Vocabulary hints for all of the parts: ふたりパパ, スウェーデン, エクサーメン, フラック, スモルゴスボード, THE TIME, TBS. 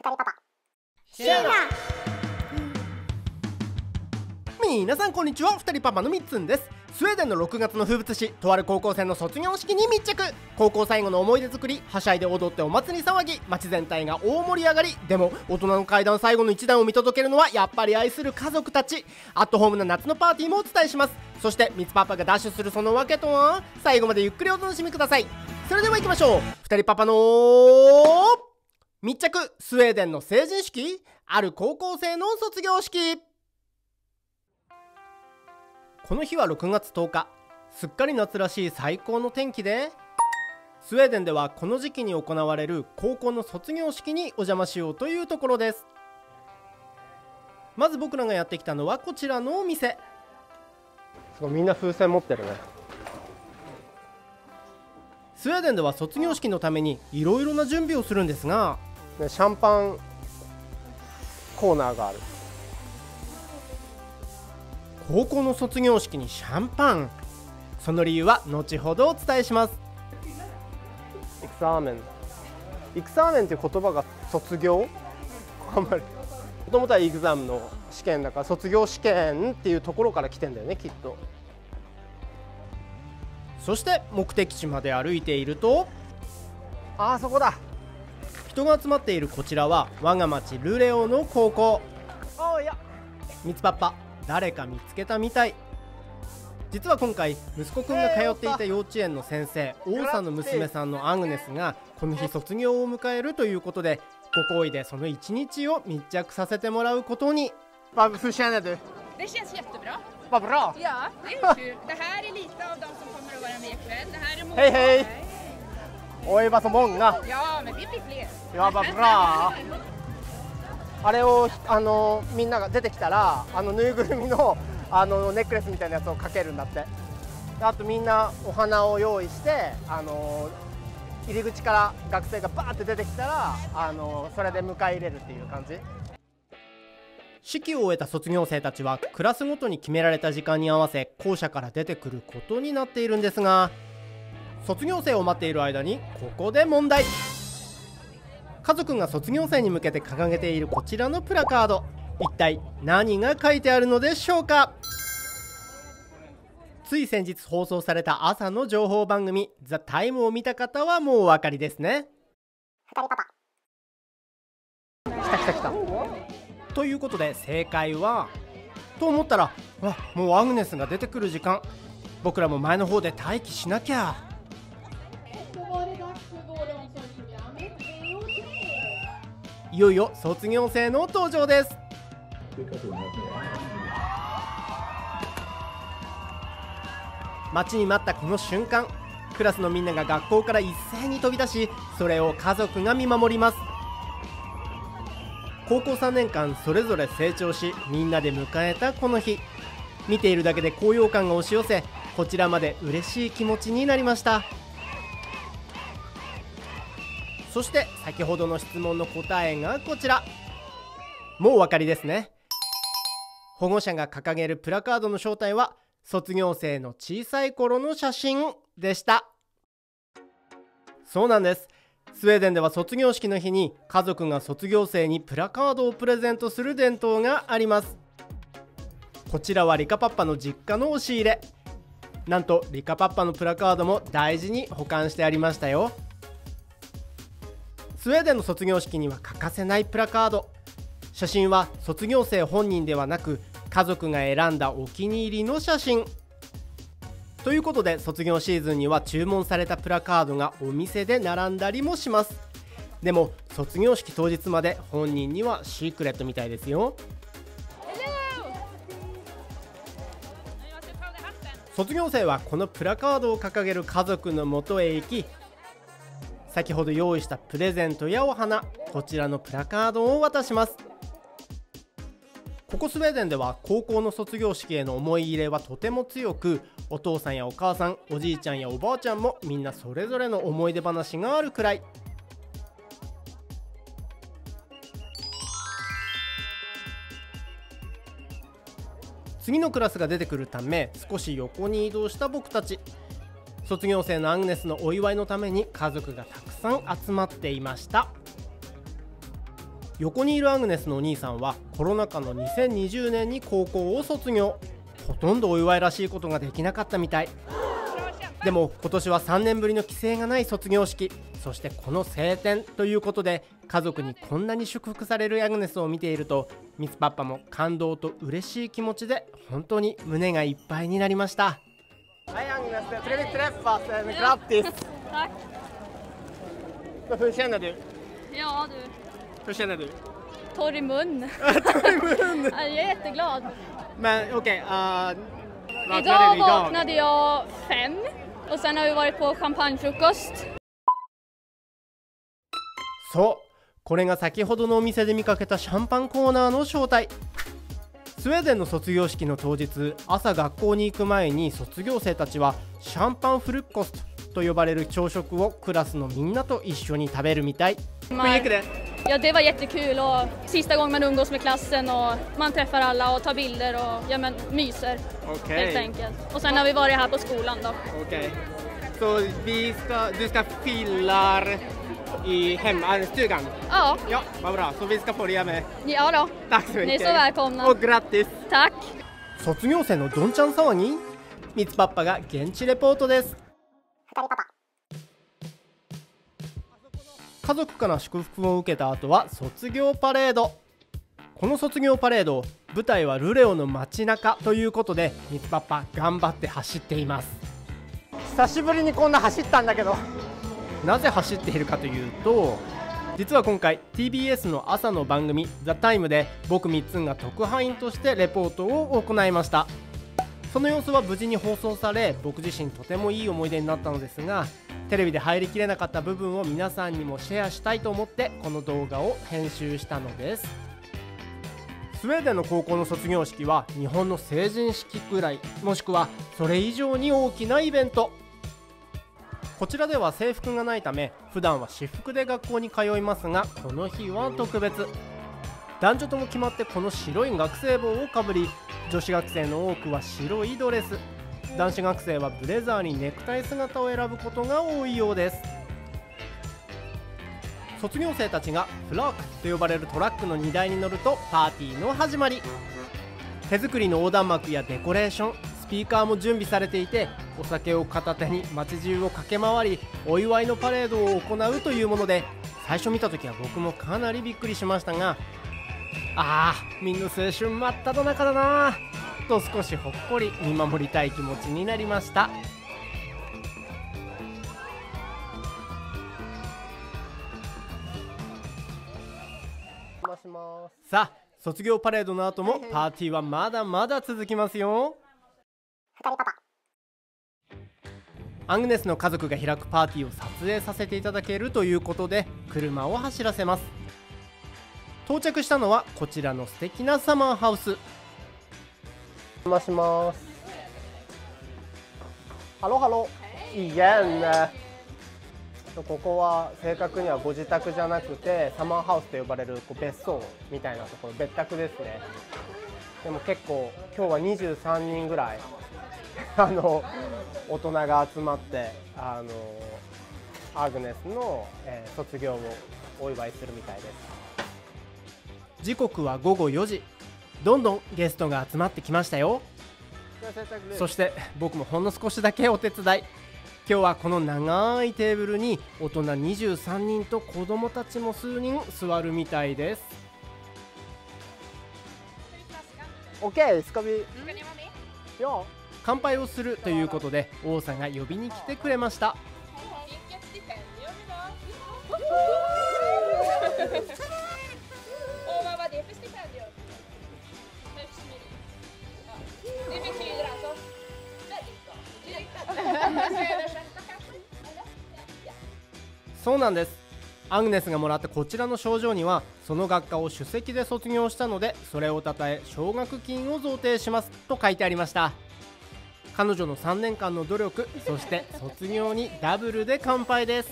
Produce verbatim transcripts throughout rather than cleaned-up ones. ふたりパパシューラみなさんこんにちは、ふたりパパのみっつんです。スウェーデンのろくがつの風物詩、とある高校生の卒業式に密着。高校最後の思い出作り、はしゃいで踊ってお祭り騒ぎ、街全体が大盛り上がり。でも大人の階段最後の一段を見届けるのはやっぱり愛する家族たち。アットホームな夏のパーティーもお伝えします。そしてみつパパがダッシュするそのわけとは、最後までゆっくりお楽しみください。それでは行きましょう。ふたりパパの密着、スウェーデンの成人式、ある高校生の卒業式。この日はろくがつとおか、すっかり夏らしい最高の天気で、スウェーデンではこの時期に行われる高校の卒業式にお邪魔しようというところです。まず僕らがやってきたのはこちらのお店。すごい、みんな風船持ってるね。スウェーデンでは卒業式のためにいろいろな準備をするんですが、ね、シャンパンコーナーがある。高校の卒業式にシャンパン、その理由は後ほどお伝えします。エクサーメンエクサーメンという言葉が卒業、あんまりもともとはエグザムの試験だから、卒業試験っていうところから来てんだよね、きっと。そして目的地まで歩いていると、あーそこだ。人が集まっているこちらは我が町ルレオの高校。あーいや、みつパパ誰か見つけたみたい。実は今回息子くんが通っていた幼稚園の先生、王さんの娘さんのアグネスがこの日卒業を迎えるということで、ご好意でその一日を密着させてもらうことに。あれをあのみんなが出てきたら、あのぬいぐるみのあのネックレスみたいなやつをかけるんだって。あとみんなお花を用意して、あの入り口から学生がバーって出てきたら、あのそれで迎え入れるっていう感じ。式を終えた卒業生たちはクラスごとに決められた時間に合わせ校舎から出てくることになっているんですが、卒業生を待っている間にここで問題。家族が卒業生に向けて掲げているこちらのプラカード、一体何が書いてあるのでしょうか。つい先日放送された朝の情報番組「ザ・タイム を見た方はもうお分かりですね。ふたりパパ来た来た来たということで、正解はと思ったら、あ、もうアグネスが出てくる時間、僕らも前の方で待機しなきゃ。いよいよ卒業生の登場です。待ちに待ったこの瞬間、クラスのみんなが学校から一斉に飛び出し、それを家族が見守ります。高校さんねんかんそれぞれ成長し、みんなで迎えたこの日、見ているだけで高揚感が押し寄せ、こちらまで嬉しい気持ちになりました。そして先ほどの質問の答えがこちら。もうお分かりですね。保護者が掲げるプラカードの正体は卒業生の小さい頃の写真でした。そうなんです。スウェーデンでは卒業式の日に家族が卒業生にプラカードをプレゼントする伝統があります。こちらはリカパッパの実家の押し入れ。なんとリカパッパのプラカードも大事に保管してありましたよ。スウェーデンの卒業式には欠かせないプラカード。写真は卒業生本人ではなく、家族が選んだお気に入りの写真ということで、卒業シーズンには注文されたプラカードがお店で並んだりもします。でも卒業式当日まで本人にはシークレットみたいですよ。卒業生はこのプラカードを掲げる家族のもとへ行き、先ほど用意したプレゼントやお花、こちらのプラカードを渡します。ここスウェーデンでは高校の卒業式への思い入れはとても強く、お父さんやお母さん、おじいちゃんやおばあちゃんもみんなそれぞれの思い出話があるくらい。次のクラスが出てくるため少し横に移動した僕たち。卒業生のアグネスのお祝いのために家族がたくさん集まっていました。横にいるアグネスのお兄さんはコロナ禍のにせんにじゅうねんに高校を卒業。ほとんどお祝いらしいことができなかったみたい。でも今年はさんねんぶりの規制がない卒業式、そしてこの晴天ということで、家族にこんなに祝福されるアグネスを見ていると、ミツパッパも感動と嬉しい気持ちで本当に胸がいっぱいになりました。はい、アグネス、トレビトレッパーセングラッティス。Hur känner du? Ja du. Hur känner du? Torr i mun. Torr i mun. Jag är jätteglad. Men okej, okay, uh, idag vaknade jag fem och sen har vi varit på champagnefrukost. Så, これが先ほどのお店で見かけたシャンパンコーナーの正体。スウェーデンの卒業式の当日、朝学校に行く前に卒業生たちはシャンパンフルコストと呼ばれる朝食をクラスのみんなと一緒に食べるみたい。卒業生のどんちゃん騒ぎ。みつぱっぱが現地レポートです。家族から祝福を受けた後は卒業パレード。この卒業パレード、舞台はルレオの街中ということで、みつパパ頑張って走っています。久しぶりにこんな走ったんだけど。なぜ走っているかというと、実は今回 ティービーエス の朝の番組「ザ・タイム で僕みっつんが特派員としてレポートを行いました。その様子は無事に放送され、僕自身とてもいい思い出になったのですが、テレビで入りきれなかった部分を皆さんにもシェアしたいと思ってこの動画を編集したのです。スウェーデンの高校の卒業式は日本の成人式くらい、もしくはそれ以上に大きなイベント。こちらでは制服がないため普段は私服で学校に通いますが、この日は特別。男女とも決まってこの白い学生帽をかぶり、女子学生の多くは白いドレス、男子学生はブレザーにネクタイ姿を選ぶことが多いようです。卒業生たちがフラックと呼ばれるトラックの荷台に乗るとパーティーの始まり。手作りの横断幕やデコレーション、スピーカーも準備されていて、お酒を片手に街中を駆け回り、お祝いのパレードを行うというもので、最初見た時は僕もかなりびっくりしましたが、あー、みんな青春真っただ中だなと少しほっこり見守りたい気持ちになりました。さあ、卒業パレードの後もパーティーはまだまだ続きますよ。アグネスの家族が開くパーティーを撮影させていただけるということで車を走らせます。到着したのはこちらの素敵なサマーハウス。お邪魔します。ハロハロ。いいね。ここは正確にはご自宅じゃなくてサマーハウスと呼ばれる別荘みたいなところ、別宅ですね。でも結構今日はにじゅうさんにんぐらいあの大人が集まってあのアグネスの、えー、卒業をお祝いするみたいです。時刻はごごよじ。どんどんゲストが集まってきましたよ。そして僕もほんの少しだけお手伝い。今日はこの長いテーブルに大人にじゅうさんにんと子供たちも数人座るみたいです。乾杯をするということで王さんが呼びに来てくれました。そうなんです。アグネスがもらったこちらの賞状にはその学科を首席で卒業したのでそれをたたえ奨学金を贈呈しますと書いてありました。彼女のさんねんかんの努力、そして卒業にダブルで乾杯です。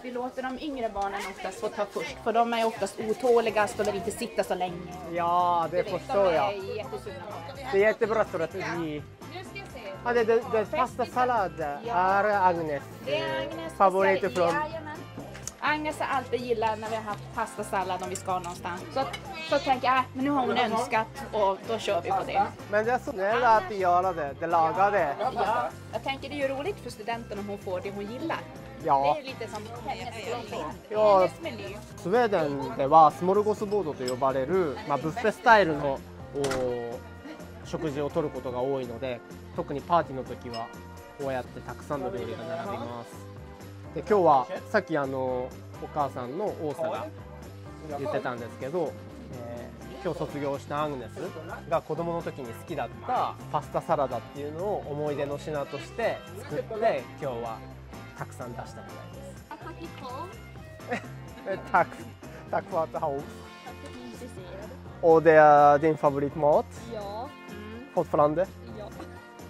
att vi låter de yngre barnen oftast få ta först. För de är oftast otåligast och vill inte sitta så länge. Ja, det förstår jag. Det är jättebra tror jag. Ja, det är pastasallad. Är Agnes favorit från? Agnes har alltid gillat när vi har haft pastasallad om vi ska någonstans. Så, så tänker jag, men nu har hon önskat och då kör vi på det. Men det är så snällt att göra det, det lagar det. Ja, jag tänker det är ju roligt för studenten om hon får det hon gillar. Ja. Det är lite som hennes meny. Ja, Swedenではスモルゴスボードと呼ばれる、まあ、ブッフェスタイルの食事を取ることが多いので、特にパーティーの時はこうやってたくさんの料理が並びます。で今日はさっきあのお母さんの王さが言ってたんですけど、えー、今日卒業したアグネスが子供の時に好きだったパスタサラダっていうのを思い出の品として作って今日はたくさん出したみたいです。タクタクワートハウス。Och det är din favoritmat? Ja. Fortfarande? Ja.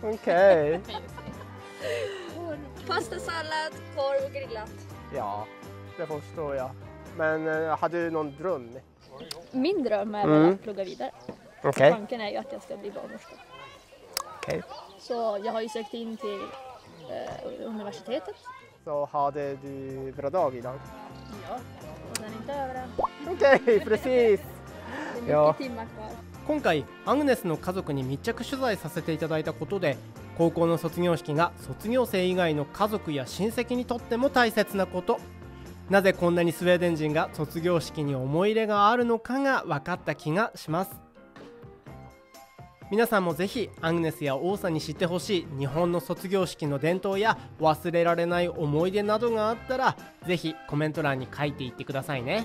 Okej. Pastasallad, korv och grillat. Ja, det förstår jag. Men uh, hade du någon dröm? Min dröm är mm. att plugga vidare. Okay. Tanken är ju att jag ska bli barnmorska. Okay. Så jag har ju sökt in till uh, universitetet. Så hade du bra dag idag? Ja, och sen inte över. Okej, okay, precis. Det är mycket timmar kvar. 今回アグネスの家族に密着取材させていただいたことで高校の卒業式が卒業生以外の家族や親戚にとっても大切なこと、なぜこんなにスウェーデン人が卒業式に思い入れがあるのかが分かった気がします。皆さんもぜひアグネスや王さんに知ってほしい日本の卒業式の伝統や忘れられない思い出などがあったらぜひコメント欄に書いていってくださいね。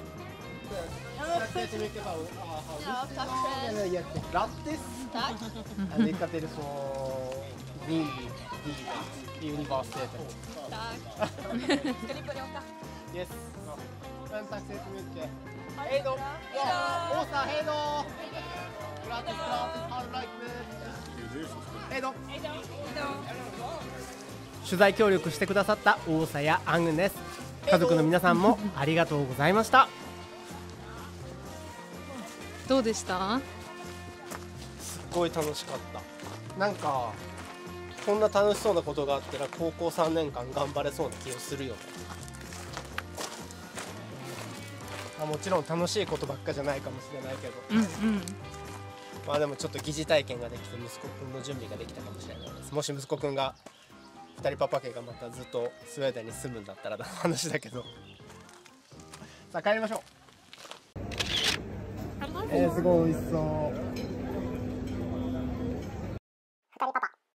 Ja, tack själv. Jättegrattis. Tack. Lycka till på livet i universitetet. Tack. Ska ni börja åka? Yes. Men tack så jättemycket. Hej då. Åsa, hej då. Grattis, grattis. Ha det bra ikväll. Hej då. Hej då.取材協力してくださった大沢やアグネス、家族の皆さんもありがとうございました。どうでした？すっごい楽しかった。なんかこんな楽しそうなことがあったら高校さんねんかん頑張れそうな気がするよね。まあ、もちろん楽しいことばっかじゃないかもしれないけど、うんうん、まあでもちょっと疑似体験ができて息子くんの準備ができたかもしれないです。もし息子くんがふたりパパ家がまたずっとスウェーデンに住むんだったらの話だけど。さあ帰りましょう。えー、すごい美味しそう。